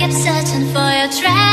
kept searching for your track.